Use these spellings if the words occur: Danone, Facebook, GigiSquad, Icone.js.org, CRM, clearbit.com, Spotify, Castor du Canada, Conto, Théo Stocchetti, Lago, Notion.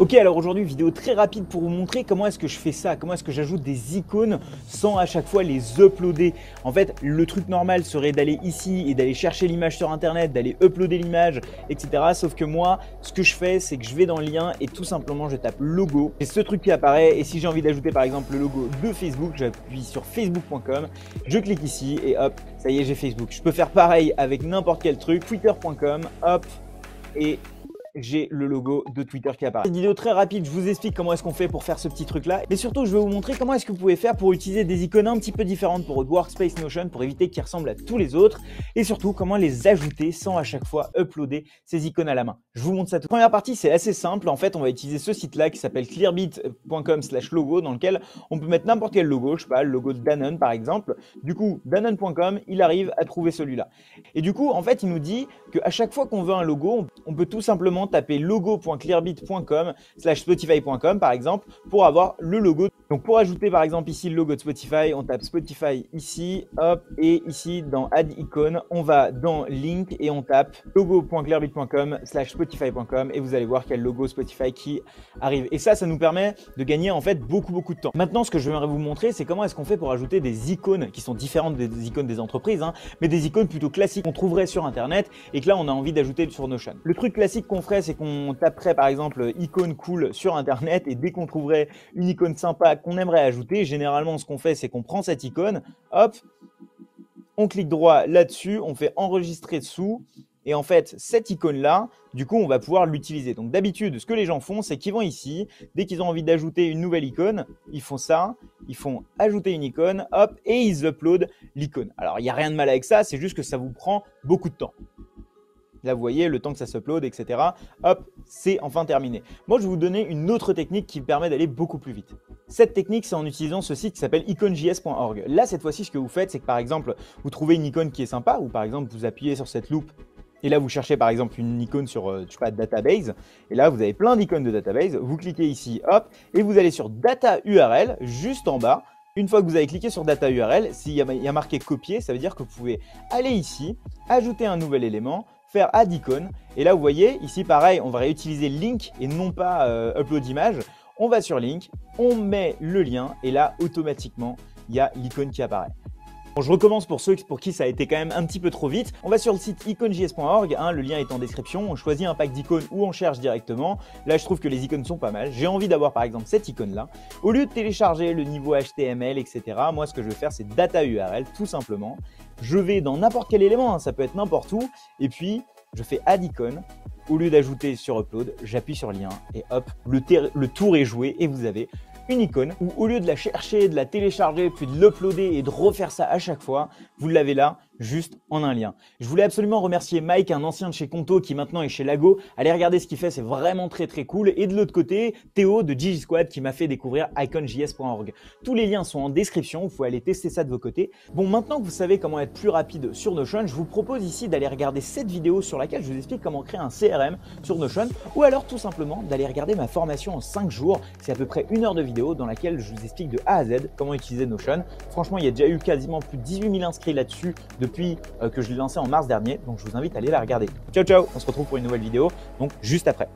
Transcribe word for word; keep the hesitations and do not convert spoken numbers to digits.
Ok, alors aujourd'hui, vidéo très rapide pour vous montrer comment est-ce que je fais ça, comment est-ce que j'ajoute des icônes sans à chaque fois les uploader. En fait, le truc normal serait d'aller ici et d'aller chercher l'image sur internet, d'aller uploader l'image, et cetera. Sauf que moi, ce que je fais, c'est que je vais dans le lien et tout simplement, je tape logo. Et ce truc qui apparaît, et si j'ai envie d'ajouter par exemple le logo de Facebook, j'appuie sur facebook point com, je clique ici et hop, ça y est, j'ai Facebook. Je peux faire pareil avec n'importe quel truc, twitter point com, hop, et j'ai le logo de Twitter qui apparaît. Cette vidéo très rapide, je vous explique comment est-ce qu'on fait pour faire ce petit truc là, mais surtout je vais vous montrer comment est-ce que vous pouvez faire pour utiliser des icônes un petit peu différentes pour votre workspace Notion, pour éviter qu'ils ressemblent à tous les autres, et surtout comment les ajouter sans à chaque fois uploader ces icônes à la main. Je vous montre ça. Toute première partie, c'est assez simple. En fait, on va utiliser ce site là qui s'appelle clearbit point com slash logo, dans lequel on peut mettre n'importe quel logo, je sais pas, le logo de Danone par exemple. Du coup, danone point com, il arrive à trouver celui là et du coup, en fait, il nous dit que à chaque fois qu'on veut un logo, on peut tout simplement taper logo point clearbit point com slash spotify point com par exemple pour avoir le logo. Donc pour ajouter par exemple ici le logo de Spotify, on tape Spotify ici, hop, et ici dans Add Icon, on va dans Link et on tape logo point clearbit point com slash spotify point com et vous allez voir qu'il y a le logo Spotify qui arrive. Et ça, ça nous permet de gagner en fait beaucoup beaucoup de temps. Maintenant, ce que je vais vous montrer, c'est comment est-ce qu'on fait pour ajouter des icônes qui sont différentes des icônes des entreprises, hein, mais des icônes plutôt classiques qu'on trouverait sur internet et que là on a envie d'ajouter sur Notion. Le truc classique qu'on ferait, c'est qu'on taperait par exemple icône cool sur internet et dès qu'on trouverait une icône sympa qu'on aimerait ajouter, généralement ce qu'on fait, c'est qu'on prend cette icône, hop, on clique droit là-dessus, on fait enregistrer dessous et en fait cette icône là, du coup, on va pouvoir l'utiliser. Donc d'habitude, ce que les gens font, c'est qu'ils vont ici, dès qu'ils ont envie d'ajouter une nouvelle icône, ils font ça, ils font ajouter une icône, hop, et ils uploadent l'icône. Alors il n'y a rien de mal avec ça, c'est juste que ça vous prend beaucoup de temps. Là, vous voyez, le temps que ça s'upload, et cetera. Hop, c'est enfin terminé. Moi, je vais vous donner une autre technique qui permet d'aller beaucoup plus vite. Cette technique, c'est en utilisant ce site qui s'appelle icone j s point org. Là, cette fois-ci, ce que vous faites, c'est que par exemple, vous trouvez une icône qui est sympa, ou par exemple, vous appuyez sur cette loupe, et là, vous cherchez par exemple une icône sur, je sais pas, database, et là, vous avez plein d'icônes de database. Vous cliquez ici, hop, et vous allez sur Data U R L, juste en bas. Une fois que vous avez cliqué sur Data U R L, s'il y a marqué copier, ça veut dire que vous pouvez aller ici, ajouter un nouvel élément, faire Add Icon, et là vous voyez ici pareil, on va réutiliser Link et non pas euh, Upload Image. On va sur Link, on met le lien et là automatiquement il y a l'icône qui apparaît. Bon, je recommence pour ceux pour qui ça a été quand même un petit peu trop vite. On va sur le site icone j s point org, hein, le lien est en description, on choisit un pack d'icônes ou on cherche directement. Là, je trouve que les icônes sont pas mal. J'ai envie d'avoir par exemple cette icône-là. Au lieu de télécharger le niveau H T M L, et cetera, moi, ce que je vais faire, c'est Data U R L, tout simplement. Je vais dans n'importe quel élément, hein, ça peut être n'importe où, et puis je fais Add Icon. Au lieu d'ajouter sur Upload, j'appuie sur lien et hop, le, le tour est joué et vous avez une icône où au lieu de la chercher, de la télécharger, puis de l'uploader et de refaire ça à chaque fois, vous l'avez là, juste en un lien. Je voulais absolument remercier Mike, un ancien de chez Conto qui maintenant est chez Lago. Allez regarder ce qu'il fait, c'est vraiment très très cool. Et de l'autre côté, Théo de GigiSquad qui m'a fait découvrir icone j s point org. Tous les liens sont en description, vous pouvez aller tester ça de vos côtés. Bon, maintenant que vous savez comment être plus rapide sur Notion, je vous propose ici d'aller regarder cette vidéo sur laquelle je vous explique comment créer un C R M sur Notion, ou alors tout simplement d'aller regarder ma formation en cinq jours. C'est à peu près une heure de vidéo dans laquelle je vous explique de A à Z comment utiliser Notion. Franchement, il y a déjà eu quasiment plus de dix-huit mille inscrits là-dessus depuis que je l'ai lancé en mars dernier, donc je vous invite à aller la regarder. Ciao ciao, on se retrouve pour une nouvelle vidéo, donc juste après.